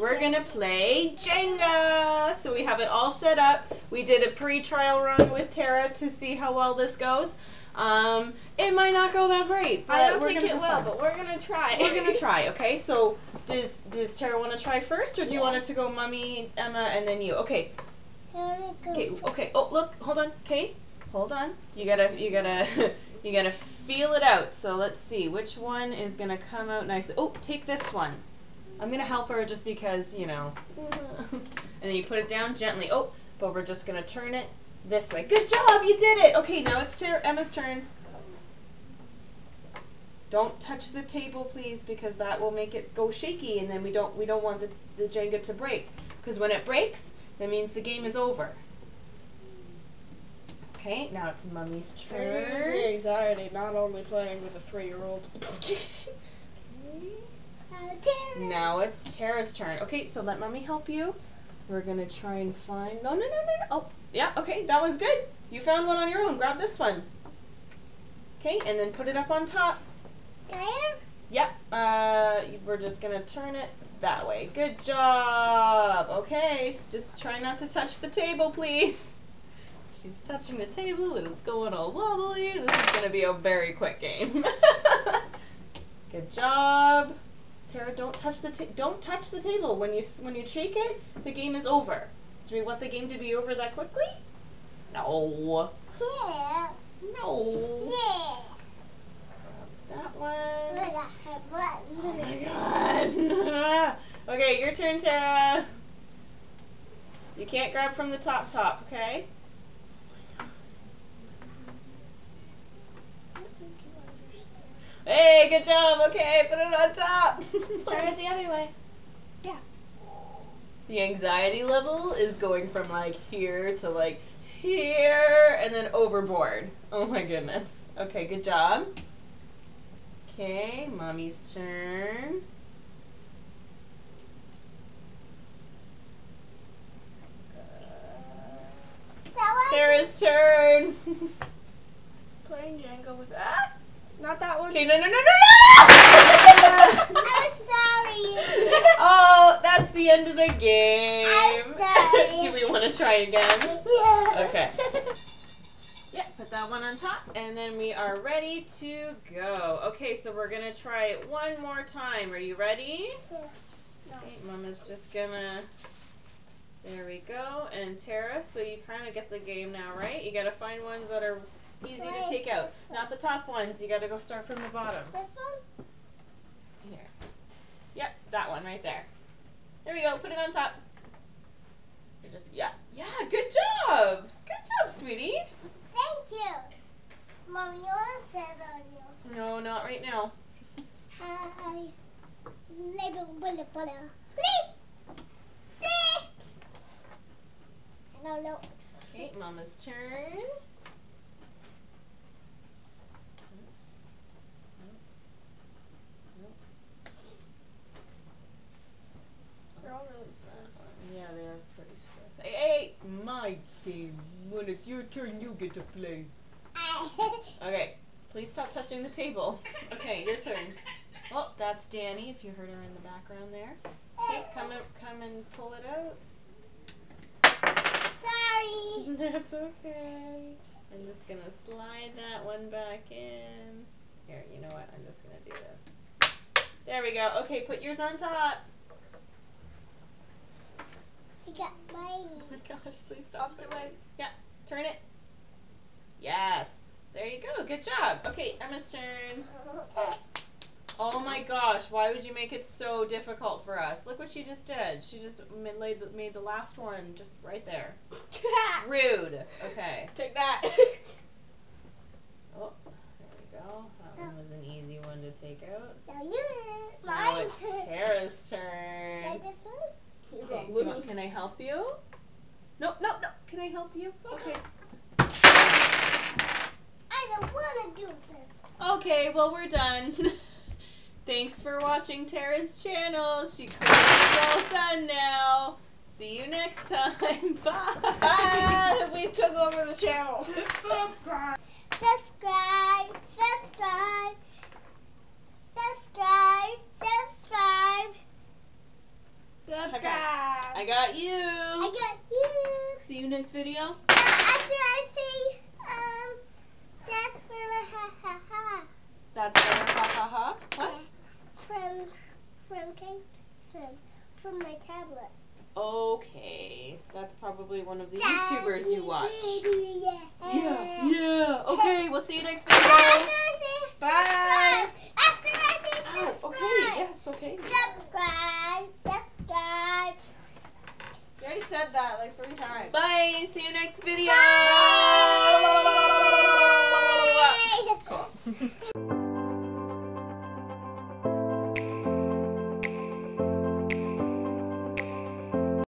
We're going to play Jenga. So we have it all set up. We did a pre-trial run with Tara to see how well this goes. It might not go that great. But I don't think it will, but we're going to try. We're going to try, okay? So does Tara want to try first, or do you want it to go Mommy, Emma, and then you? Okay. I want to go first. Okay. Oh, look. Hold on. Okay. Hold on. You gotta feel it out. So let's see which one is gonna come out nicely. Oh, take this one. I'm gonna help her just because, you know. And then you put it down gently. Oh, but we're just gonna turn it this way. Good job, you did it. Okay, now it's Emma's turn. Don't touch the table, please, because that will make it go shaky, and then we don't want the Jenga to break. Because when it breaks, that means the game is over. Okay, now it's Mummy's turn. Anxiety, not only playing with a 3-year-old. Now it's Tara's turn. Okay, so let Mummy help you. We're gonna try and find. No, no, no, no. Oh, yeah. Okay, that one's good. You found one on your own. Grab this one. Okay, and then put it up on top. There. Yep. We're just gonna turn it that way. Good job. Okay, just try not to touch the table, please. She's touching the table, and it's going all wobbly. This is going to be a very quick game. Good job, Tara. Don't touch the table when you shake it. The game is over. Do we want the game to be over that quickly? No. Yeah. No. Yeah. That one. Oh my God. Okay, your turn, Tara. You can't grab from the top. Okay. Hey, good job. Okay, put it on top. Turn it the other way. Yeah. The anxiety level is going from like here to like here and then overboard. Oh my goodness. Okay, good job. Okay, Mommy's turn. Tara's turn. Playing Jenga with that. Not that one. Okay, no. I'm sorry. Oh, that's the end of the game. I'm sorry. Do we want to try again? Yeah. Okay. Yeah, put that one on top, and then we are ready to go. Okay, so we're going to try it one more time. Are you ready? Yeah. No. Okay, Mama's just going to... There we go. And Tara, so you kind of get the game now, right? You got to find ones that are... easy to take out. Not the top ones. You gotta go start from the bottom. This one? Here. Yep, that one right there. There we go. Put it on top. Just, yeah. Yeah, good job. Good job, sweetie. Thank you. Mommy, you want to sit on you? No, not right now. Hi. No. Okay, Mama's turn. Yeah, they are pretty stressed. Hey, my game. When it's your turn, you get to play. Okay, please stop touching the table. Okay, your turn. Well, that's Danny, if you heard her in the background there. Okay, come and pull it out. Sorry. That's okay. I'm just going to slide that one back in. Here, you know what? I'm just going to do this. There we go. Okay, put yours on top. I got mine. Oh my gosh, please stop. Off the way. Yeah, turn it. Yes. There you go. Good job. Okay, Emma's turn. Oh my gosh, why would you make it so difficult for us? Look what she just did. She just made the last one just right there. Rude. Okay. Take that. Oh, there we go. That one was an easy one to take out. Now it's Tara's turn. Okay, can I help you? No. Can I help you? Okay. I don't want to do this. Okay, well, we're done. Thanks for watching Tara's channel. She cooks all done now. See you next time. Bye. We took over the channel. Subscribe. Subscribe. Okay. I got you. I got you. See you next video. After I say, that's for the ha ha ha. That's for the ha ha ha. What? From my tablet. Okay, that's probably one of the YouTubers you watch. Yeah. Yeah. Okay, we'll see you next video. Bye. After I say subscribe. Oh, okay. Yes. Okay. Subscribe. Subscribe. You already said that like 3 times. Bye. See you next video. Bye. Cool.